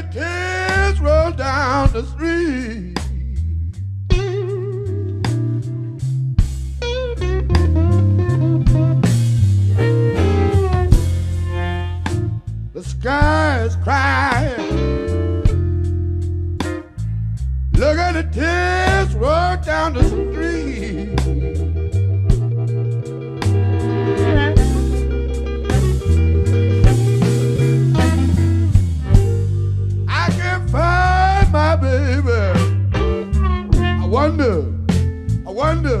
10 roll down the street. The sky is crying. Look at the tears roll down the street. I wonder,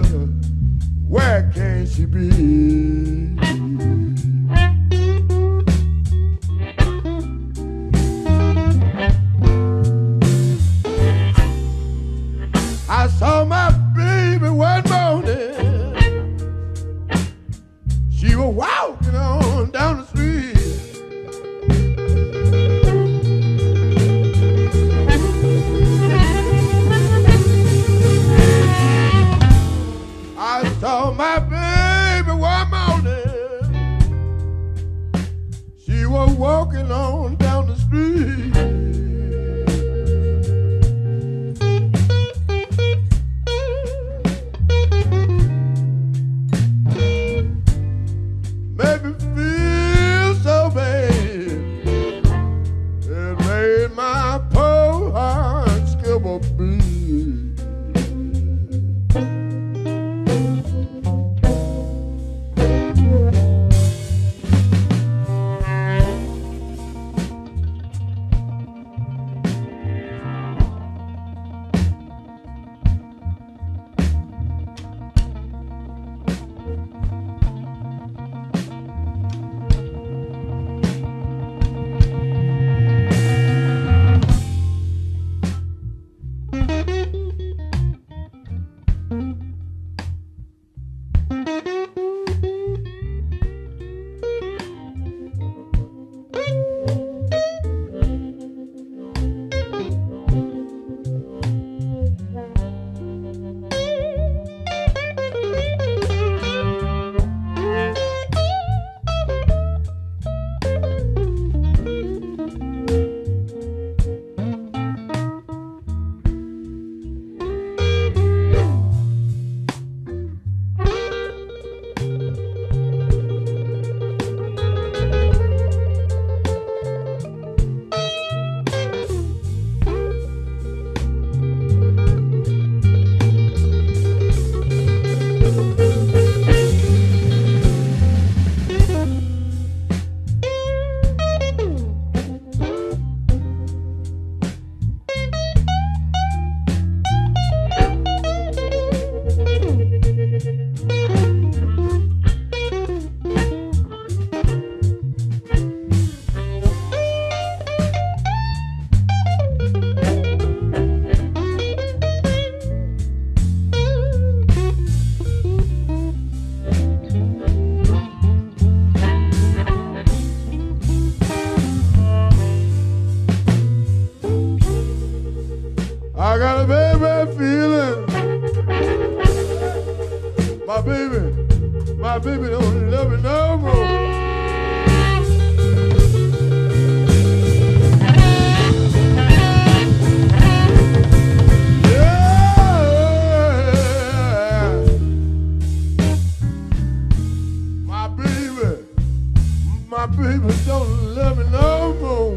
where can she be? I saw my baby one morning. She was walking on down the street. Walking on down the street. Made me feel so bad. It made my poor heart skip a beat. baby don't love me no more. My baby don't love me no more.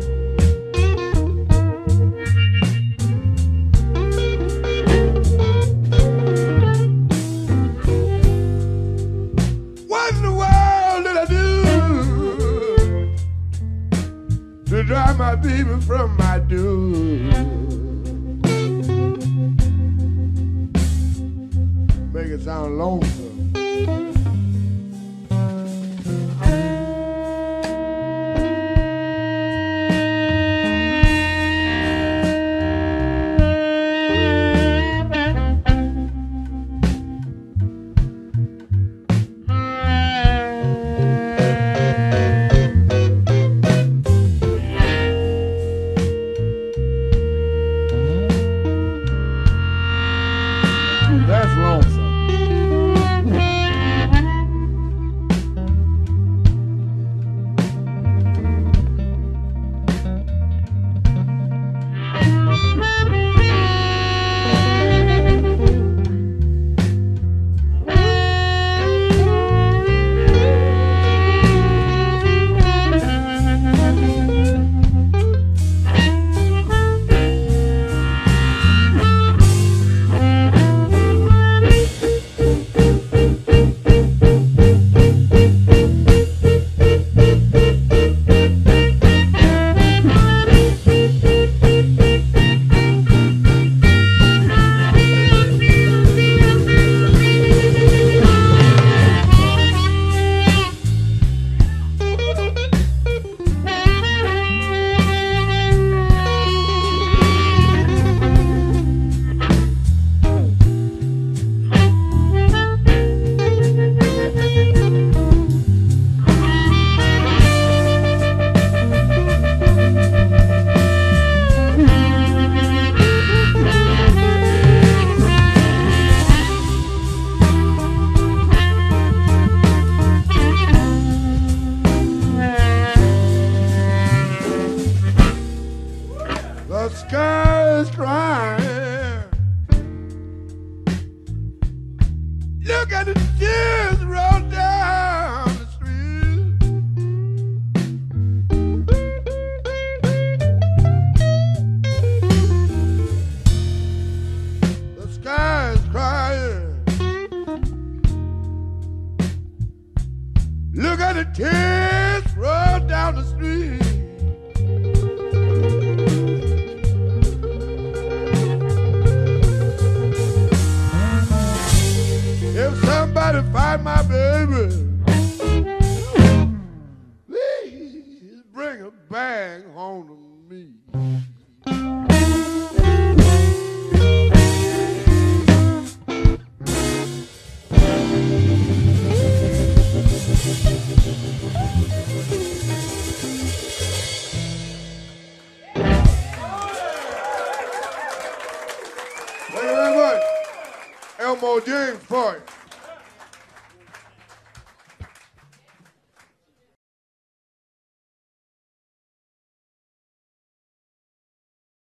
What in the world did I do to drive my baby from my door? Make it sound lonesome. The sky is crying. Look at the tears roll down the street. The sky is crying. Look at the tears roll down the street. Find my baby, please bring her back home to me. Thank you very much. Elmore James for it.